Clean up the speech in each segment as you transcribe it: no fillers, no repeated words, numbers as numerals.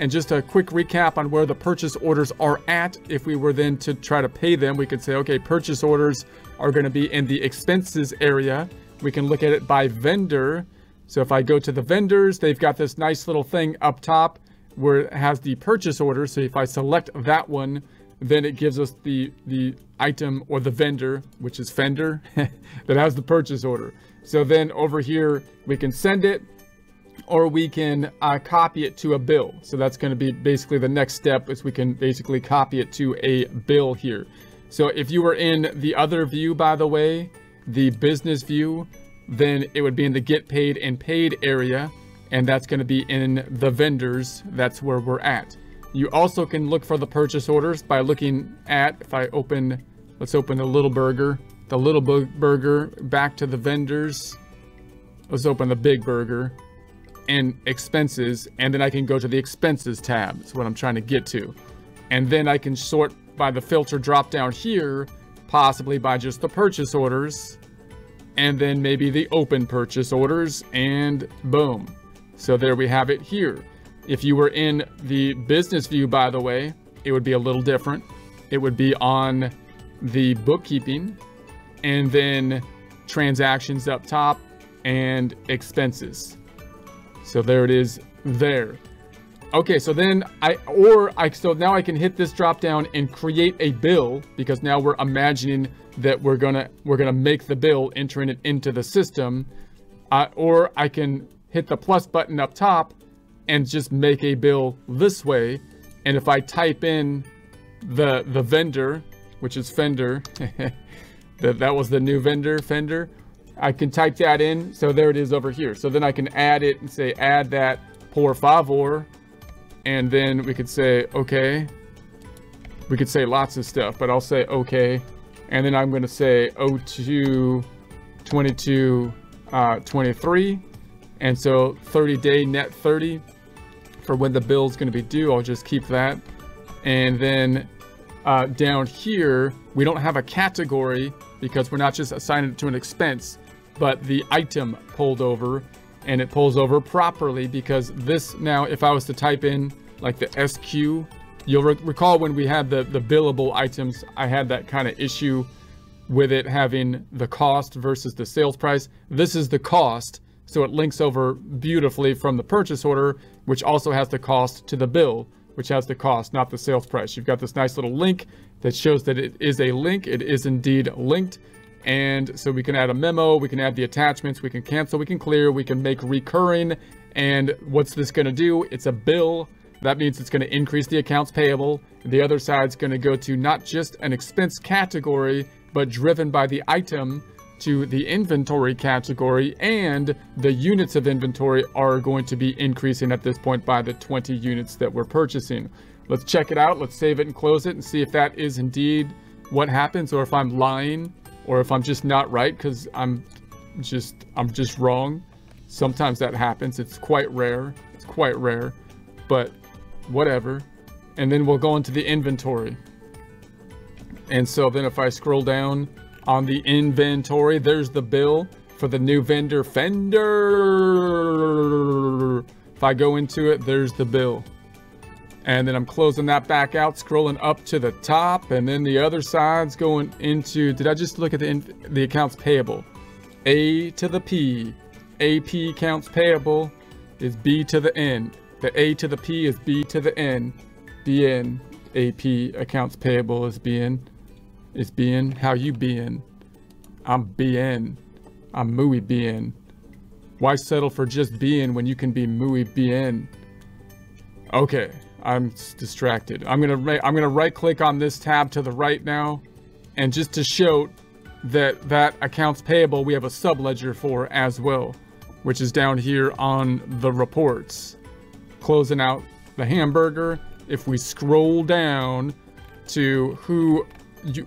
And just a quick recap on where the purchase orders are at. If we were then to try to pay them, we could say, okay, purchase orders are going to be in the expenses area. We can look at it by vendor. So if I go to the vendors, they've got this nice little thing up top where it has the purchase order. So if I select that one, then it gives us the item or the vendor, which is Fender, that has the purchase order. So then over here, we can send it, or we can copy it to a bill. So that's going to be basically the next step, is we can basically copy it to a bill here. So if you were in the other view, by the way, the business view, then it would be in the get paid and paid area. And that's going to be in the vendors. That's where we're at. You also can look for the purchase orders by looking at, if I open, let's open the little burger back to the vendors. Let's open the big burger and expenses. And then I can go to the expenses tab. That's what I'm trying to get to. And then I can sort by the filter drop down here, possibly by just the purchase orders, and then maybe the open purchase orders, and boom. So there we have it here. If you were in the business view, by the way, it would be a little different. It would be on the bookkeeping and then transactions up top and expenses. So there it is there. Okay, so then so now I can hit this drop down and create a bill, because now we're imagining that we're gonna make the bill, entering it into the system, or I can hit the plus button up top and just make a bill this way. And if I type in the vendor, which is Fender, that was the new vendor, Fender. I can type that in. So there it is over here. So then I can add it and say, add that, por favor. And then we could say, okay, we could say lots of stuff, but I'll say, okay. And then I'm going to say 02, 22, 23. And so 30 day net 30 for when the bill's going to be due. I'll just keep that. And then down here, we don't have a category because we're not just assigning it to an expense, but the item pulled over. And it pulls over properly, because this now, if I was to type in like the SQ, you'll recall when we had the billable items, I had that kind of issue with it having the cost versus the sales price. This is the cost. So it links over beautifully from the purchase order, which also has the cost, to the bill, which has the cost, not the sales price. You've got this nice little link that shows that it is a link. It is indeed linked. And so we can add a memo, we can add the attachments, we can cancel, we can clear, we can make recurring. And what's this going to do? It's a bill. That means it's going to increase the accounts payable. The other side's going to go to not just an expense category, but driven by the item to the inventory category. And the units of inventory are going to be increasing at this point by the 20 units that we're purchasing. Let's check it out. Let's save it and close it and see if that is indeed what happens, or if I'm lying, or if I'm just not right, because I'm just wrong. Sometimes that happens. It's quite rare. It's quite rare, but whatever. And then we'll go into the inventory. And so then if I scroll down on the inventory, there's the bill for the new vendor, Fender. If I go into it, there's the bill. And then I'm closing that back out, scrolling up to the top, and then the other side's going into, did I just look at the accounts payable? A to the P, AP accounts payable is B to the N. The A to the P is B to the N. BN, AP accounts payable is BN. It's BN, how you BN? I'm BN, I'm muy BN. Why settle for just BN when you can be muy BN? Okay. I'm distracted. I'm gonna right click on this tab to the right now, and just to show that accounts payable we have a sub ledger for as well, which is down here on the reports. Closing out the hamburger. If we scroll down to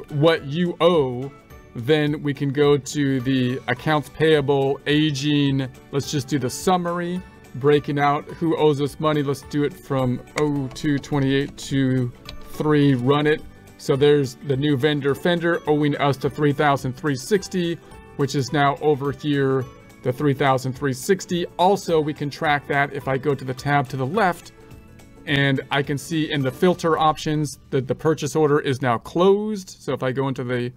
what you owe, then we can go to the accounts payable aging. Let's just do the summary. Breaking out who owes us money. Let's do it from 0228 to 3, run it. So there's the new vendor Fender owing us to 3,360, which is now over here, the 3,360. Also, we can track that if I go to the tab to the left, and I can see in the filter options that the purchase order is now closed. So if I go into the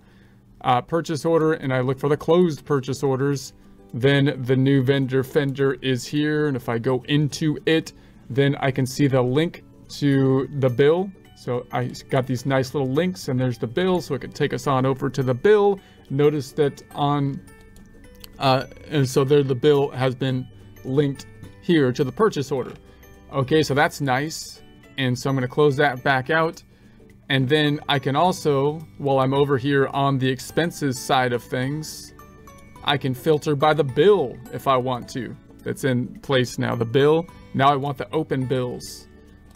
purchase order and I look for the closed purchase orders, then the new vendor fender is here. And if I go into it, then I can see the link to the bill. So I got these nice little links, and there's the bill. So it could take us on over to the bill. Notice that on, and so there the bill has been linked here to the purchase order. Okay, so that's nice. And so I'm going to close that back out. And then I can also, while I'm over here on the expenses side of things, I can filter by the bill if I want to. That's in place now, the bill. Now I want the open bills.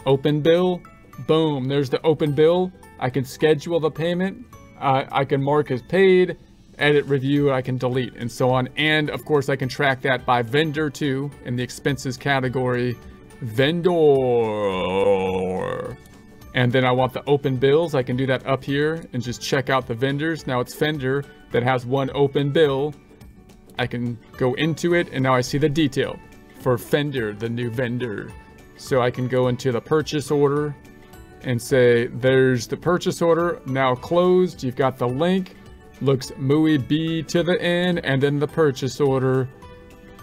Open bill, boom, there's the open bill. I can schedule the payment. I can mark as paid, edit review, I can delete, and so on. And of course I can track that by vendor too, in the expenses category, vendor. And then I want the open bills. I can do that up here and just check out the vendors. Now it's vendor that has one open bill. I can go into it, and now I see the detail for Fender, the new vendor. So I can go into the purchase order and say, there's the purchase order now closed. You've got the link, looks muy B to the N, and then the purchase order.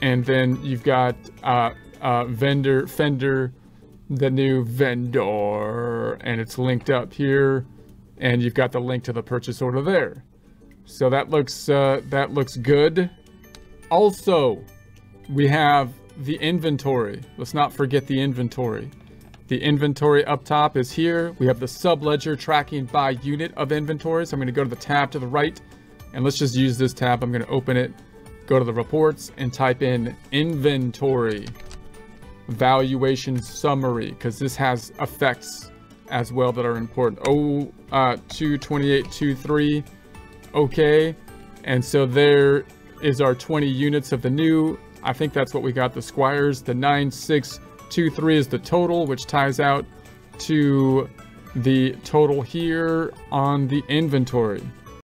And then you've got vendor, Fender, the new vendor, and it's linked up here, and you've got the link to the purchase order there. So that looks good. Also, we have the inventory. Let's not forget the inventory. The inventory up top is here. We have the subledger tracking by unit of inventory. So I'm going to go to the tab to the right, and let's just use this tab. I'm going to open it, go to the reports, and type in inventory valuation summary, because this has effects as well that are important. 22823. Okay, and so there is our 20 units of the new. I think that's what we got, the Squires. The 9623 is the total, which ties out to the total here on the inventory.